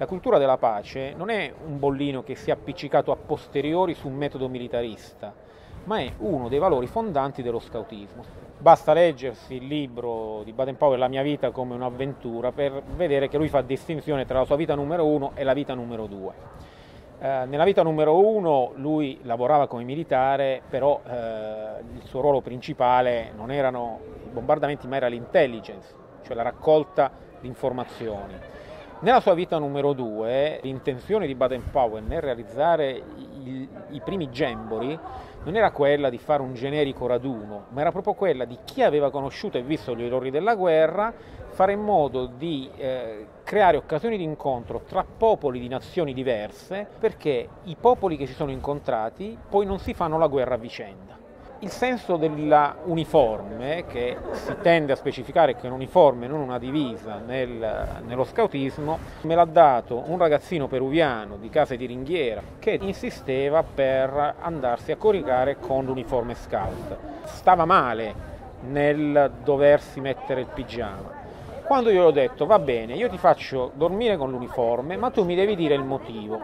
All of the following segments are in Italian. La cultura della pace non è un bollino che si è appiccicato a posteriori su un metodo militarista, ma è uno dei valori fondanti dello scautismo. Basta leggersi il libro di Baden-Powell, La mia vita come un'avventura, per vedere che lui fa distinzione tra la sua vita numero 1 e la vita numero 2. Nella vita numero 1 lui lavorava come militare, però il suo ruolo principale non erano i bombardamenti, ma era l'intelligence, cioè la raccolta di informazioni. Nella sua vita numero 2, l'intenzione di Baden-Powell nel realizzare i primi Jamboree non era quella di fare un generico raduno, ma era proprio quella di chi aveva conosciuto e visto gli orrori della guerra, fare in modo di creare occasioni di incontro tra popoli di nazioni diverse, perché i popoli che si sono incontrati poi non si fanno la guerra a vicenda. Il senso della uniforme, che si tende a specificare che è un'uniforme, non una divisa nello scautismo, me l'ha dato un ragazzino peruviano di casa di ringhiera che insisteva per andarsi a coricare con l'uniforme scout. Stava male nel doversi mettere il pigiama. Quando io gli ho detto, va bene, io ti faccio dormire con l'uniforme, ma tu mi devi dire il motivo.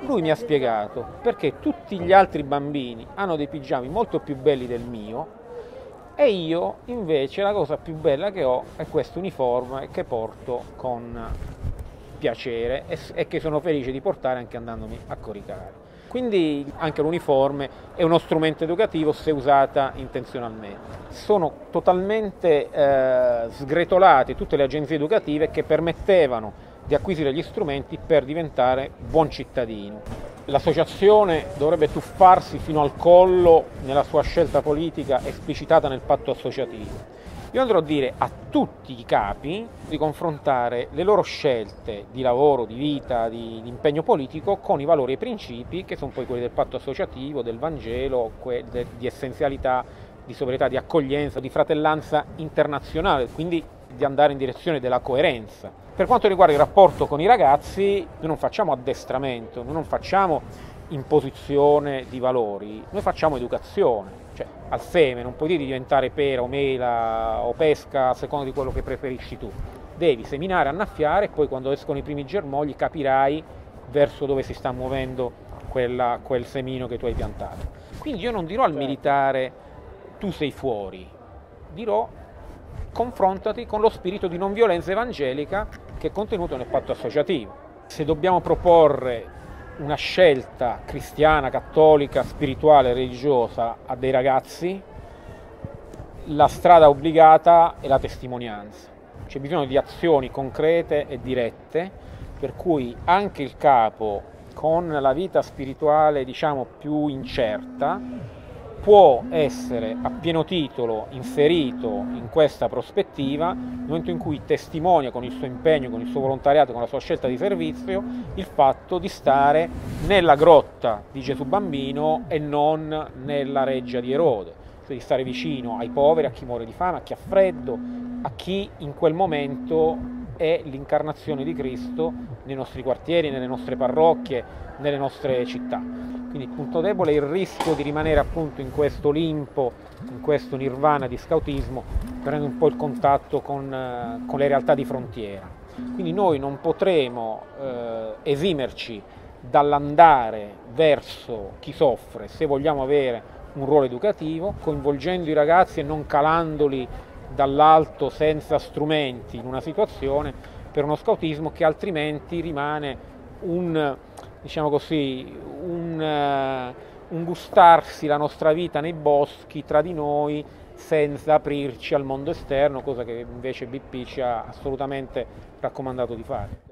Lui mi ha spiegato perché tutti gli altri bambini hanno dei pigiami molto più belli del mio e io invece la cosa più bella che ho è questo uniforme che porto con piacere e che sono felice di portare anche andandomi a coricare. Quindi anche l'uniforme è uno strumento educativo se usata intenzionalmente. Sono totalmente sgretolate tutte le agenzie educative che permettevano di acquisire gli strumenti per diventare buon cittadino. L'associazione dovrebbe tuffarsi fino al collo nella sua scelta politica esplicitata nel patto associativo. Io andrò a dire a tutti i capi di confrontare le loro scelte di lavoro, di vita, di impegno politico con i valori e i principi che sono poi quelli del patto associativo, del Vangelo, di essenzialità, di sobrietà, di accoglienza, di fratellanza internazionale, quindi di andare in direzione della coerenza. Per quanto riguarda il rapporto con i ragazzi, noi non facciamo addestramento, noi non facciamo imposizione di valori, noi facciamo educazione. Cioè, al seme non puoi dire di diventare pera o mela o pesca a seconda di quello che preferisci tu. Devi seminare, annaffiare e poi quando escono i primi germogli capirai verso dove si sta muovendo quel semino che tu hai piantato. Quindi io non dirò al militare tu sei fuori, dirò confrontati con lo spirito di non violenza evangelica che è contenuto nel patto associativo. Se dobbiamo proporre una scelta cristiana, cattolica, spirituale, religiosa a dei ragazzi, la strada obbligata è la testimonianza. C'è bisogno di azioni concrete e dirette, per cui anche il capo con la vita spirituale, diciamo, più incerta, può essere a pieno titolo inserito in questa prospettiva nel momento in cui testimonia con il suo impegno, con il suo volontariato, con la sua scelta di servizio il fatto di stare nella grotta di Gesù Bambino e non nella reggia di Erode, cioè di stare vicino ai poveri, a chi muore di fame, a chi ha freddo, a chi in quel momento è l'incarnazione di Cristo nei nostri quartieri, nelle nostre parrocchie, nelle nostre città. Quindi il punto debole è il rischio di rimanere appunto in questo limpo, in questo nirvana di scautismo, prendendo un po' il contatto con le realtà di frontiera. Quindi noi non potremo esimerci dall'andare verso chi soffre se vogliamo avere un ruolo educativo, coinvolgendo i ragazzi e non calandoli dall'alto senza strumenti in una situazione per uno scautismo che altrimenti rimane un gustarsi la nostra vita nei boschi tra di noi senza aprirci al mondo esterno, cosa che invece BP ci ha assolutamente raccomandato di fare.